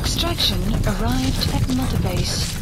Extraction arrived at Mother Base.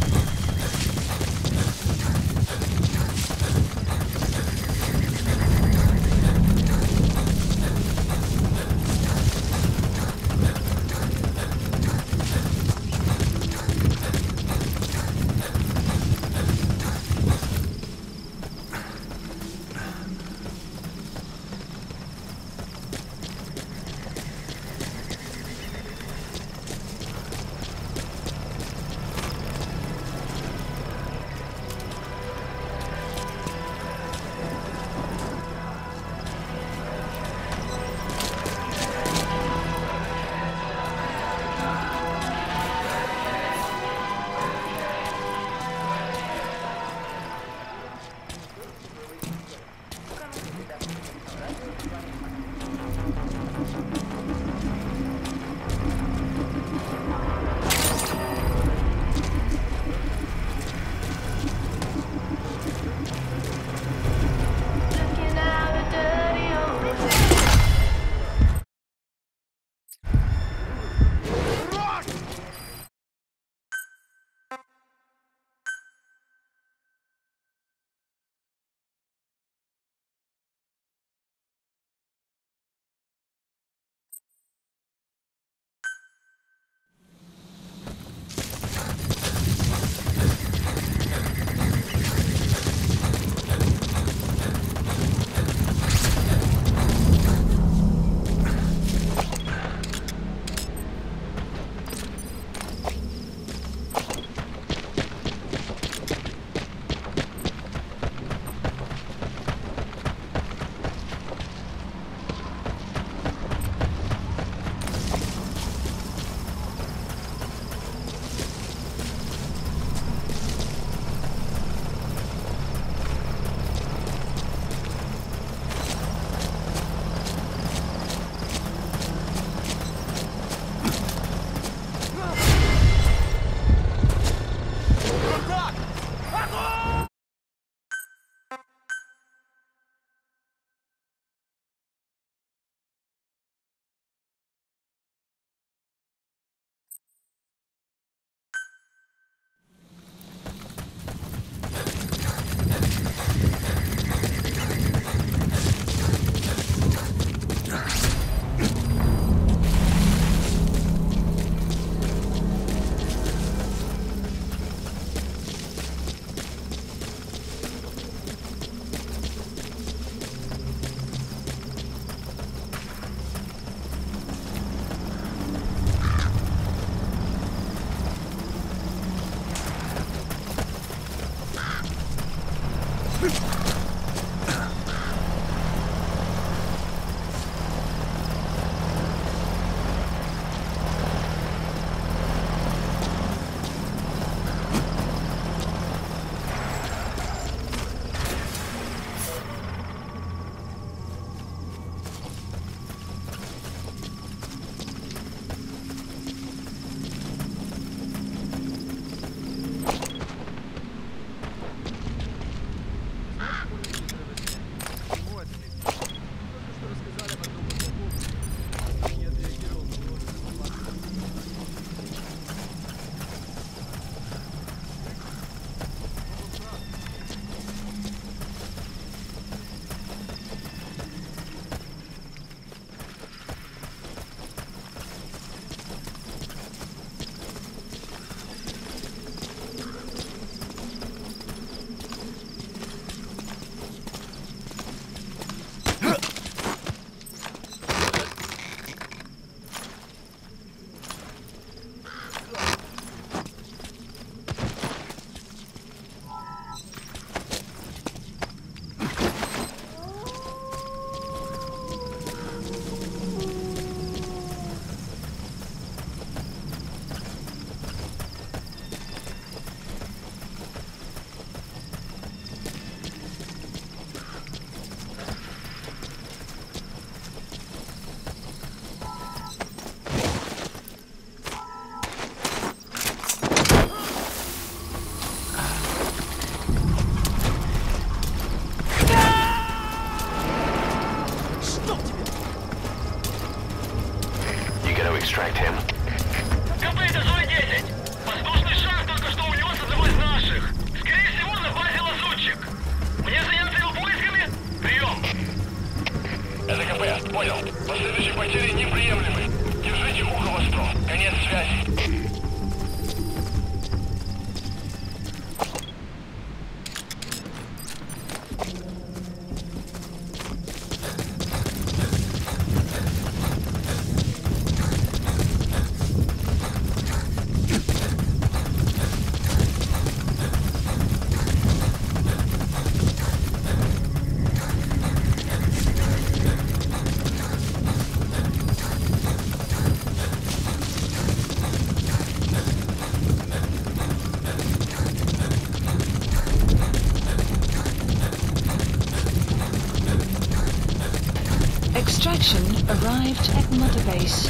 arrived at Mother Base.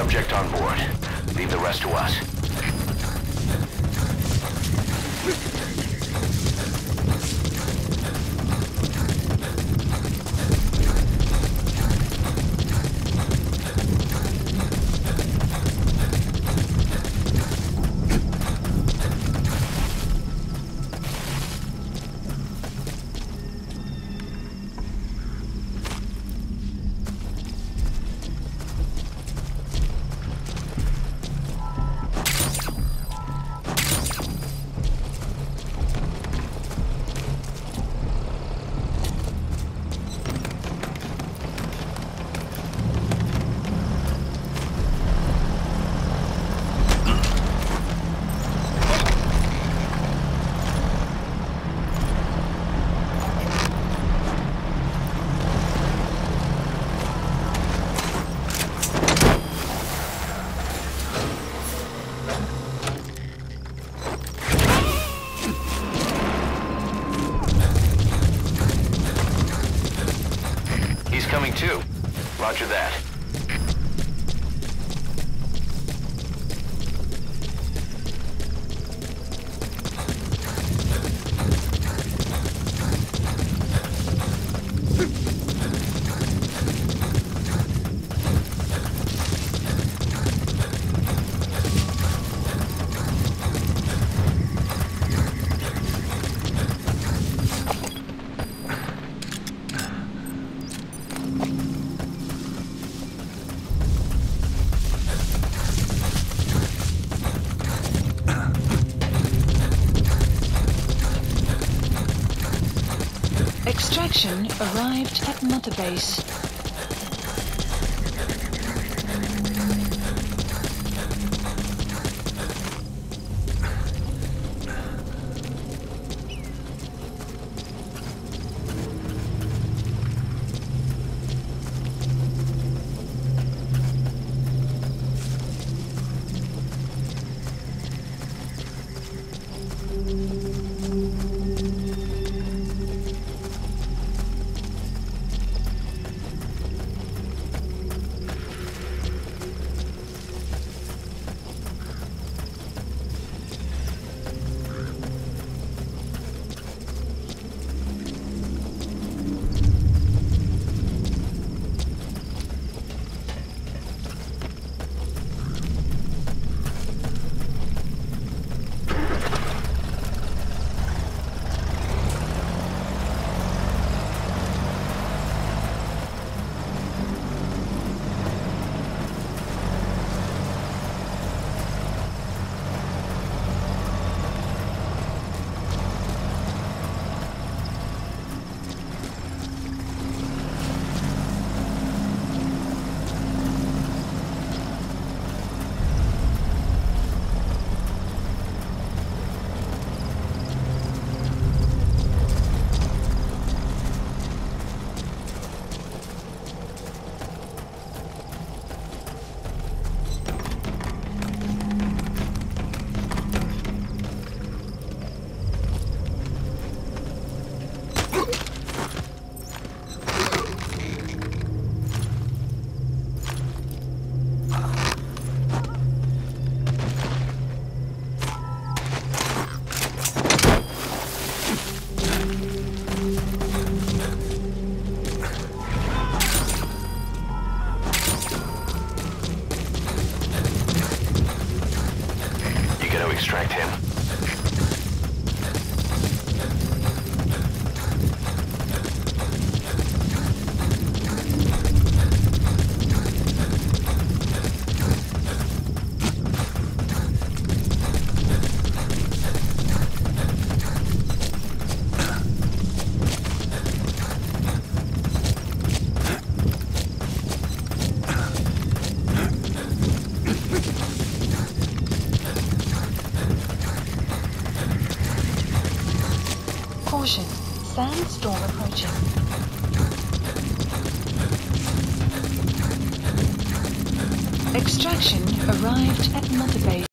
Subject on board. Leave the rest to us. Coming too. Roger that. Extraction arrived at Mother Base. extract him. Sandstorm approaching. Extraction arrived at Mother Base.